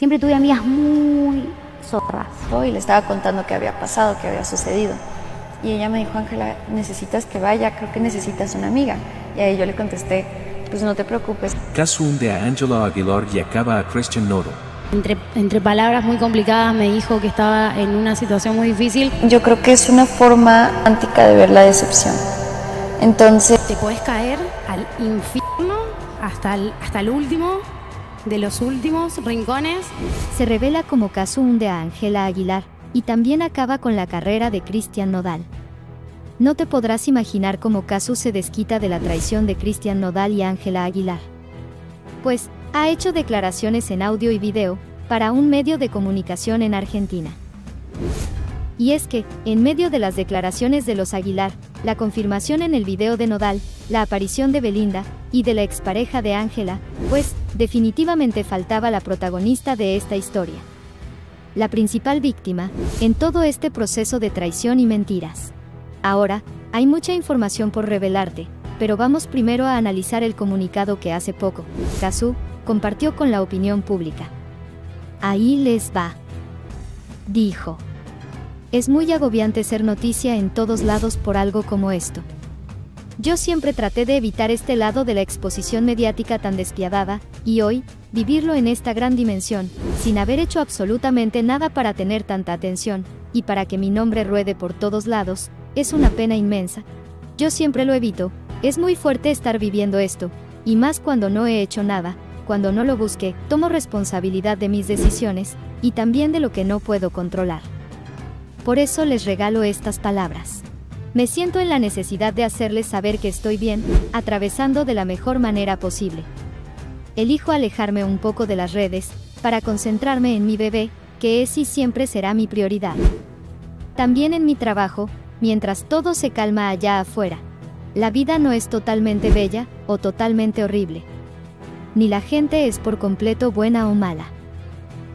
Siempre tuve amigas muy zorras. Y le estaba contando qué había pasado, qué había sucedido. Y ella me dijo, Ángela, necesitas que vaya, creo que necesitas una amiga. Y ahí yo le contesté, pues no te preocupes. Caso hunde a Ángela Aguilar y acaba a Christian Nodal. Entre palabras muy complicadas me dijo que estaba en una situación muy difícil. Yo creo que es una forma antica de ver la decepción. Entonces, te puedes caer al infierno hasta el último de los últimos rincones. Se revela como caso hunde a Ángela Aguilar y también acaba con la carrera de Christian Nodal. No te podrás imaginar cómo Cazzu se desquita de la traición de Christian Nodal y Ángela Aguilar. Pues, ha hecho declaraciones en audio y video para un medio de comunicación en Argentina. Y es que, en medio de las declaraciones de los Aguilar, la confirmación en el video de Nodal, la aparición de Belinda y de la expareja de Ángela, pues, definitivamente faltaba la protagonista de esta historia. La principal víctima en todo este proceso de traición y mentiras. Ahora, hay mucha información por revelarte, pero vamos primero a analizar el comunicado que hace poco Cazzu compartió con la opinión pública. Ahí les va. Dijo: es muy agobiante ser noticia en todos lados por algo como esto. Yo siempre traté de evitar este lado de la exposición mediática tan despiadada, y hoy, vivirlo en esta gran dimensión, sin haber hecho absolutamente nada para tener tanta atención, y para que mi nombre ruede por todos lados, es una pena inmensa. Yo siempre lo evito, es muy fuerte estar viviendo esto, y más cuando no he hecho nada, cuando no lo busqué, tomo responsabilidad de mis decisiones, y también de lo que no puedo controlar. Por eso les regalo estas palabras. Me siento en la necesidad de hacerles saber que estoy bien, atravesando de la mejor manera posible. Elijo alejarme un poco de las redes, para concentrarme en mi bebé, que es y siempre será mi prioridad. También en mi trabajo, mientras todo se calma allá afuera. La vida no es totalmente bella, o totalmente horrible. Ni la gente es por completo buena o mala.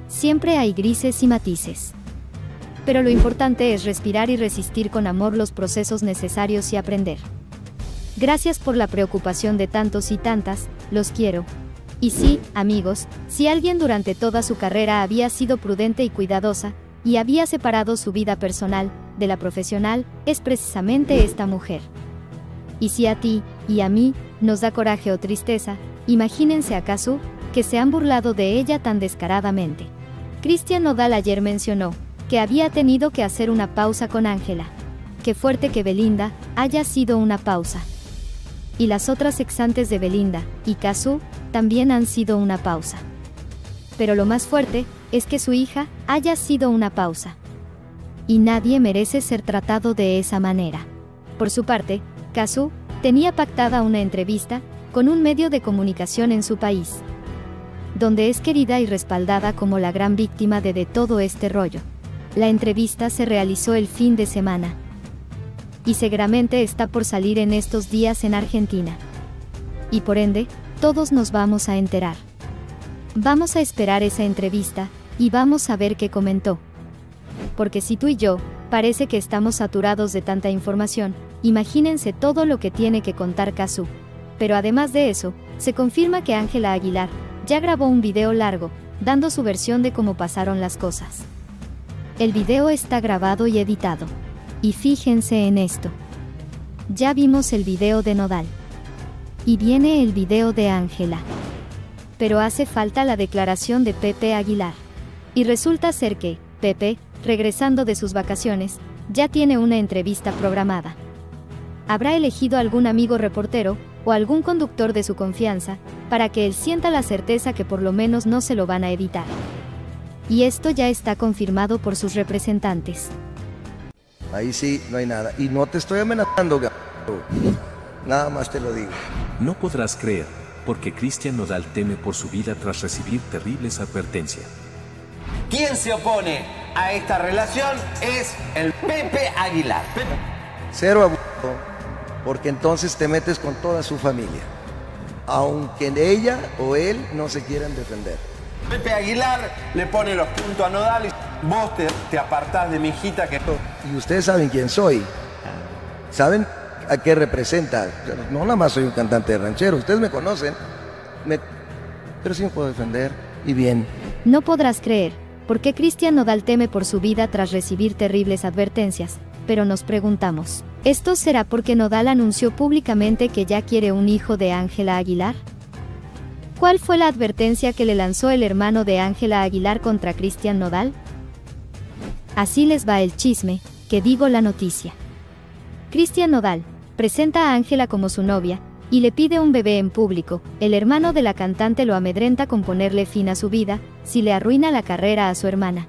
Siempre hay grises y matices. Pero lo importante es respirar y resistir con amor los procesos necesarios y aprender. Gracias por la preocupación de tantos y tantas, los quiero. Y sí, amigos, si alguien durante toda su carrera había sido prudente y cuidadosa, y había separado su vida personal de la profesional, es precisamente esta mujer. Y si a ti, y a mí, nos da coraje o tristeza, imagínense a Cazzu, que se han burlado de ella tan descaradamente. Christian Nodal ayer mencionó que había tenido que hacer una pausa con Ángela. Qué fuerte que Belinda haya sido una pausa. Y las otras exantes de Belinda y Cazzu también han sido una pausa. Pero lo más fuerte es que su hija haya sido una pausa. Y nadie merece ser tratado de esa manera. Por su parte, Cazzu tenía pactada una entrevista con un medio de comunicación en su país, donde es querida y respaldada como la gran víctima de todo este rollo. La entrevista se realizó el fin de semana y seguramente está por salir en estos días en Argentina. Y por ende, todos nos vamos a enterar. Vamos a esperar esa entrevista y vamos a ver qué comentó. Porque si tú y yo, parece que estamos saturados de tanta información, imagínense todo lo que tiene que contar Cazzu. Pero además de eso, se confirma que Ángela Aguilar ya grabó un video largo, dando su versión de cómo pasaron las cosas. El video está grabado y editado. Y fíjense en esto. Ya vimos el video de Nodal. Y viene el video de Ángela. Pero hace falta la declaración de Pepe Aguilar. Y resulta ser que Pepe, regresando de sus vacaciones, ya tiene una entrevista programada. Habrá elegido algún amigo reportero, o algún conductor de su confianza, para que él sienta la certeza que por lo menos no se lo van a editar. Y esto ya está confirmado por sus representantes. Ahí sí, no hay nada. Y no te estoy amenazando, gato. Nada más te lo digo. No podrás creer, porque Christian Nodal teme por su vida tras recibir terribles advertencias. Quien se opone a esta relación es el Pepe Aguilar. Cero abuso, porque entonces te metes con toda su familia, aunque ella o él no se quieran defender. Pepe Aguilar le pone los puntos a Nodal y vos te apartás de mi hijita que... Y ustedes saben quién soy, saben a qué representa. No nada más soy un cantante de ranchero, ustedes me conocen, pero sí me puedo defender y bien. No podrás creer por qué Cristian Nodal teme por su vida tras recibir terribles advertencias, pero nos preguntamos, ¿esto será porque Nodal anunció públicamente que ya quiere un hijo de Ángela Aguilar? ¿Cuál fue la advertencia que le lanzó el hermano de Ángela Aguilar contra Cristian Nodal? Así les va el chisme, que digo la noticia. Cristian Nodal presenta a Ángela como su novia, y le pide un bebé en público. El hermano de la cantante lo amedrenta con ponerle fin a su vida, si le arruina la carrera a su hermana.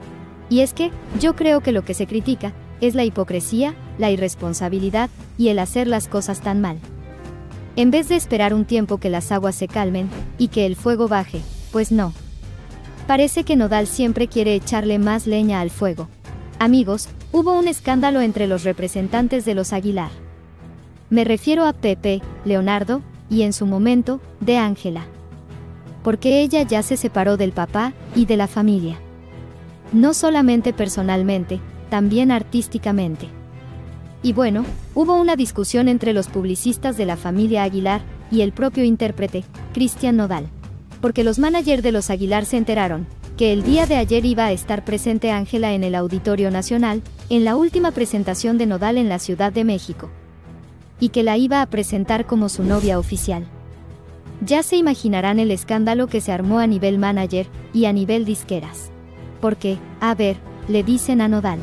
Y es que, yo creo que lo que se critica, es la hipocresía, la irresponsabilidad, y el hacer las cosas tan mal. En vez de esperar un tiempo que las aguas se calmen, y que el fuego baje, pues no. Parece que Nodal siempre quiere echarle más leña al fuego. Amigos, hubo un escándalo entre los representantes de los Aguilar. Me refiero a Pepe, Leonardo, y en su momento, de Ángela. Porque ella ya se separó del papá, y de la familia. No solamente personalmente, también artísticamente. Y bueno, hubo una discusión entre los publicistas de la familia Aguilar, y el propio intérprete, Cristian Nodal. Porque los managers de los Aguilar se enteraron que el día de ayer iba a estar presente Ángela en el Auditorio Nacional, en la última presentación de Nodal en la Ciudad de México. Y que la iba a presentar como su novia oficial. Ya se imaginarán el escándalo que se armó a nivel manager, y a nivel disqueras. Porque, a ver, le dicen a Nodal.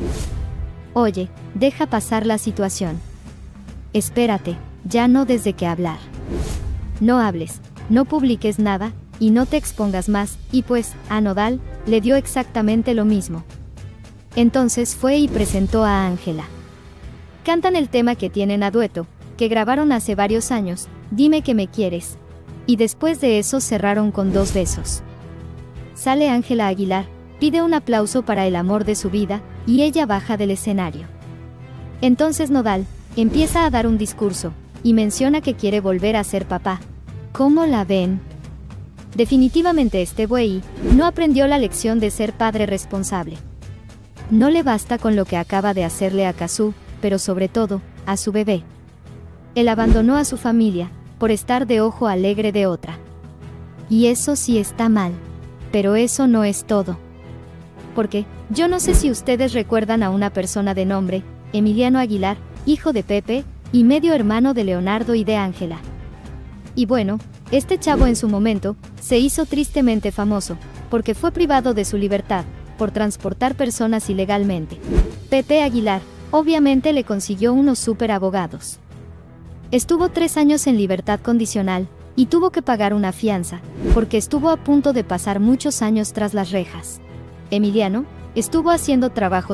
Oye, deja pasar la situación. Espérate, ya no des de qué hablar. No hables, no publiques nada, y no te expongas más, y pues, a Nodal, le dio exactamente lo mismo. Entonces fue y presentó a Ángela. Cantan el tema que tienen a dueto, que grabaron hace varios años, Dime que me quieres. Y después de eso cerraron con 2 besos. Sale Ángela Aguilar, pide un aplauso para el amor de su vida, y ella baja del escenario. Entonces Nodal empieza a dar un discurso, y menciona que quiere volver a ser papá. ¿Cómo la ven? Definitivamente este buey no aprendió la lección de ser padre responsable. No le basta con lo que acaba de hacerle a Cazzu, pero sobre todo, a su bebé. Él abandonó a su familia, por estar de ojo alegre de otra. Y eso sí está mal. Pero eso no es todo. Porque, yo no sé si ustedes recuerdan a una persona de nombre, Emiliano Aguilar, hijo de Pepe, y medio hermano de Leonardo y de Ángela. Y bueno, este chavo en su momento, se hizo tristemente famoso, porque fue privado de su libertad, por transportar personas ilegalmente. Pepe Aguilar, obviamente le consiguió unos superabogados. Estuvo 3 años en libertad condicional, y tuvo que pagar una fianza, porque estuvo a punto de pasar muchos años tras las rejas. Emiliano estuvo haciendo trabajos